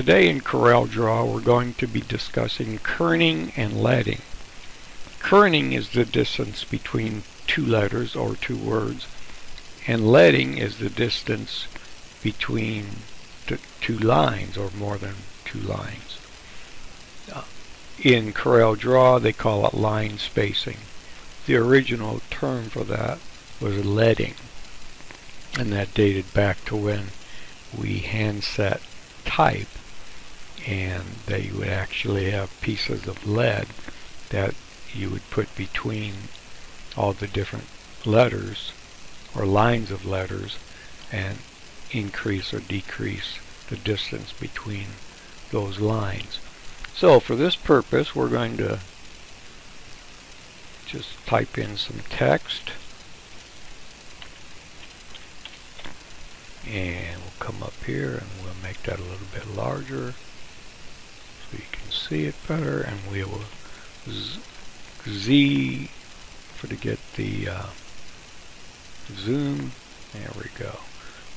Today in CorelDRAW we're going to be discussing kerning and leading. Kerning is the distance between two letters or two words, and leading is the distance between two lines or more than two lines. In CorelDRAW they call it line spacing. The original term for that was leading, and that dated back to when we handset type, and they would actually have pieces of lead that you would put between all the different letters or lines of letters and increase or decrease the distance between those lines. So for this purpose we're going to just type in some text, and we'll come up here and we'll make that a little bit larger so you can see it better, and we will Z to get the zoom. There we go.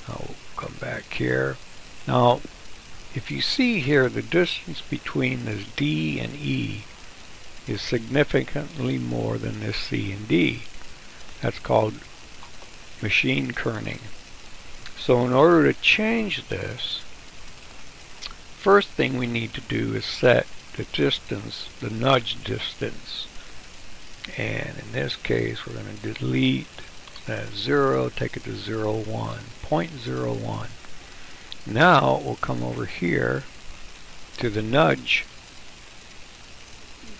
Now we'll come back here. Now if you see here, the distance between this D and E is significantly more than this C and D. That's called machine kerning. So in order to change this, first thing we need to do is set the distance, the nudge distance. And in this case we're going to delete that 0, take it to 0.1, 0.01. Now we'll come over here to the nudge.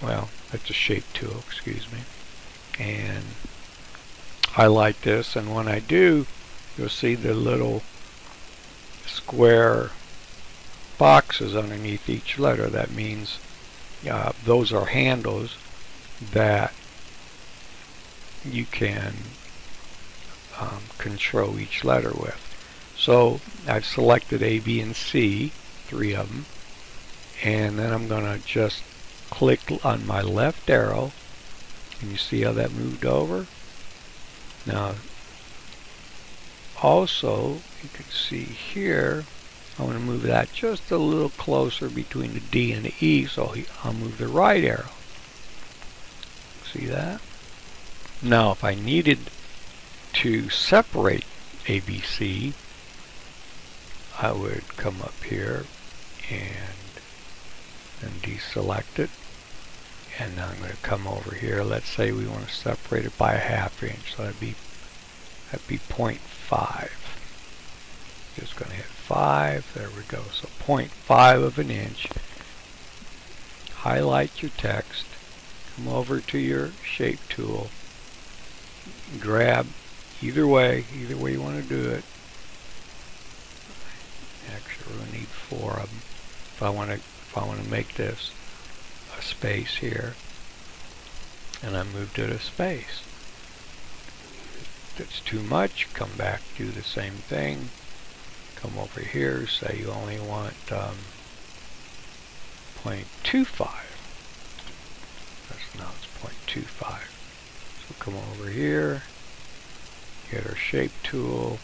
Well, that's a shape tool, excuse me. And highlight this, and when I do, you'll see the little square boxes underneath each letter. That means those are handles that you can control each letter with. So I've selected A, B, and C, three of them, and then I'm going to just click on my left arrow, and you see how that moved over. Now also you can see here I want to move that just a little closer between the D and the E, so I'll move the right arrow. See that? Now if I needed to separate ABC, I would come up here and deselect it, and now I'm going to come over here. Let's say we want to separate it by a half inch, so that'd be 0.5. Just going to hit 5. There we go. So 0.5 of an inch. Highlight your text. Come over to your shape tool, grab either way you want to do it. Actually, we're going to need 4 of them. If I want to make this a space here, and I moved it a space. If it's too much, come back, do the same thing. Come over here, say you only want 0.25. Now it's 0.25. So come over here, get our shape tool,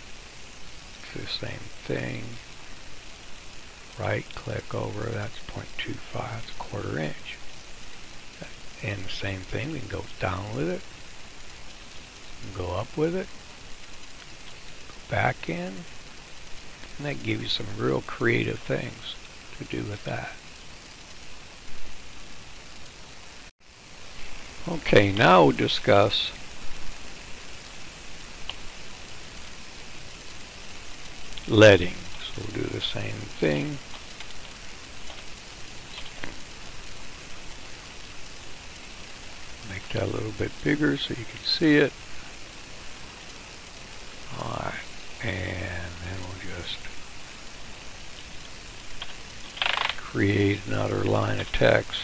do the same thing, right click over, that's 0.25, it's a quarter inch. And the same thing, we can go down with it, go up with it, go back in, and that gives you some real creative things to do with that. Okay, now we'll discuss leading. So we'll do the same thing. Make that a little bit bigger so you can see it. Alright, and then we'll just create another line of text.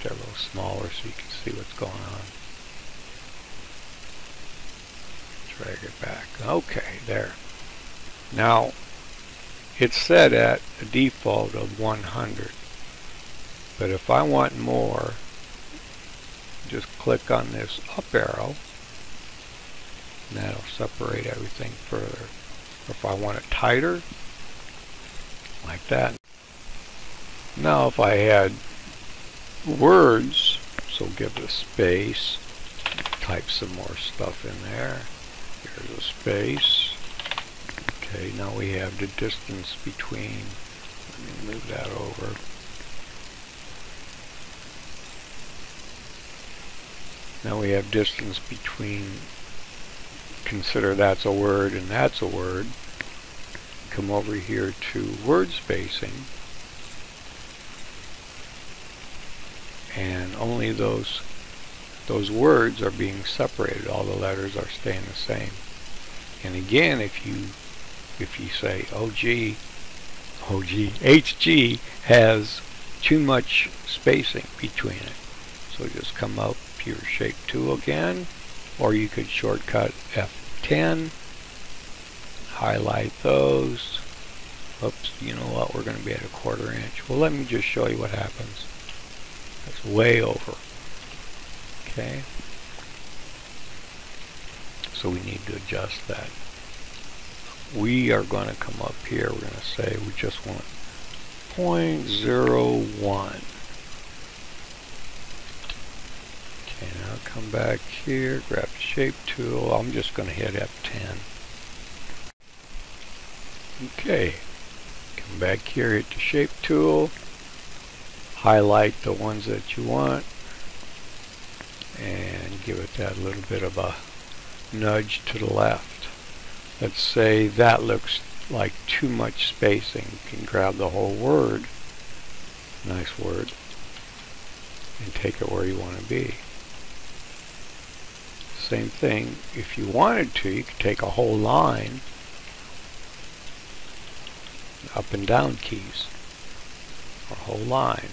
That a little smaller so you can see what's going on. Drag it back. Okay, there. Now it's set at a default of 100, but if I want more, just click on this up arrow and that'll separate everything further. If I want it tighter, like that. Now if I had words, so give it a space, type some more stuff in there. Here's a space. Okay, now we have the distance between. Let me move that over. Now we have distance between, consider that's a word and that's a word. Come over here to word spacing, and only those words are being separated. All the letters are staying the same. And again, if you say, HG has too much spacing between it, so just come up your shape tool again, or you could shortcut F10, highlight those. Oops, you know what, we're going to be at a 1/4 inch. Well, let me just show you what happens. That's way over. Okay, so we need to adjust that. We are going to come up here, we're going to say we just want 0.01. And I'll come back here, grab the shape tool. I'm just going to hit F10. Okay, come back here, hit the shape tool, highlight the ones that you want, and give it that little bit of a nudge to the left. Let's say that looks like too much spacing. You can grab the whole word, nice word, and take it where you want to be. Same thing, if you wanted to, you could take a whole line, up and down keys, or a whole line,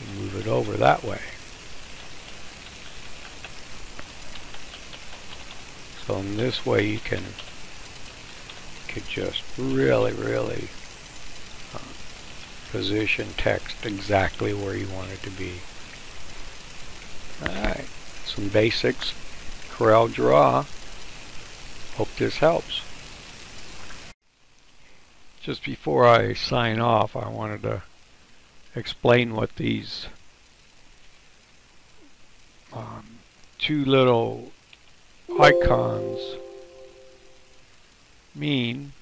and move it over that way. So in this way you could just really position text exactly where you want it to be. Alright. Some basics, CorelDRAW. Hope this helps. Just before I sign off, I wanted to explain what these two little icons mean.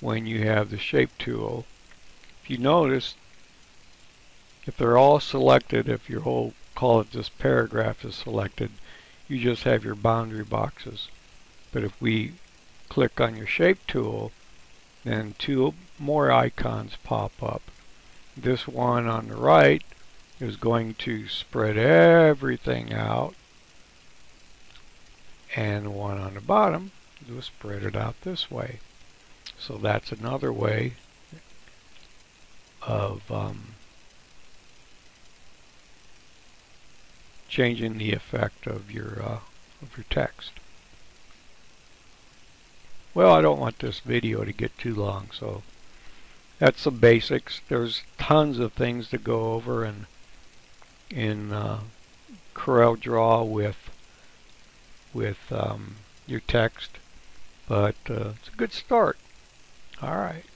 When you have the shape tool, if you notice, if they're all selected, if your whole, call it this paragraph is selected, you just have your boundary boxes. But if we click on your shape tool, then two more icons pop up. This one on the right is going to spread everything out, and the one on the bottom will spread it out this way. So that's another way of changing the effect of your text. Well, I don't want this video to get too long, so that's the basics. There's tons of things to go over in CorelDRAW with your text, but it's a good start. All right.